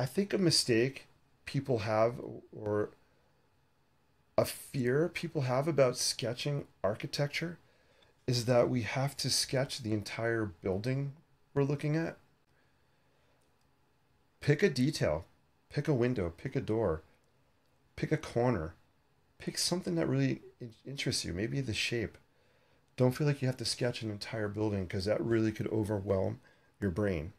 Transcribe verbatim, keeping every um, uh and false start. I think a mistake people have, or a fear people have about sketching architecture, is that we have to sketch the entire building we're looking at. Pick a detail, pick a window, pick a door, pick a corner, pick something that really interests you, maybe the shape. Don't feel like you have to sketch an entire building, because that really could overwhelm your brain.